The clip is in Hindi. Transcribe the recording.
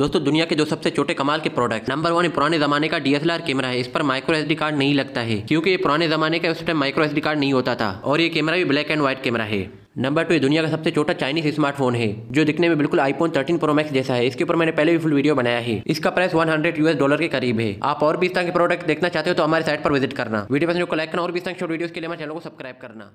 दोस्तों दुनिया के जो सबसे छोटे कमाल के प्रोडक्ट। नंबर 1 पुराने जमाने का DSLR कैमरा है। इस पर माइक्रो SD कार्ड नहीं लगता है क्योंकि ये पुराने जमाने का उस टाइम माइक्रो SD कार्ड नहीं होता था और ये कैमरा भी ब्लैक एंड व्हाइट कैमरा है। नंबर 2 दुनिया का सबसे छोटा चाइनीज स्मार्टफोन है जो दिखने में बिल्कुल आईफोन 13 प्रो मैक्स जैसा है। इसके ऊपर मैंने पहले भी फुल वीडियो बनाया है। इसका प्राइस $100 के करीब है। आप और भी इस तरह के प्रोडक्ट देखना चाहते हो तो हमारे साइट पर विजिट करना। वीडियो पसंद को लाइक करना और भी इस तरह के शॉर्ट वीडियोस के लिए हमारे चैनल को सब्सक्राइब करना।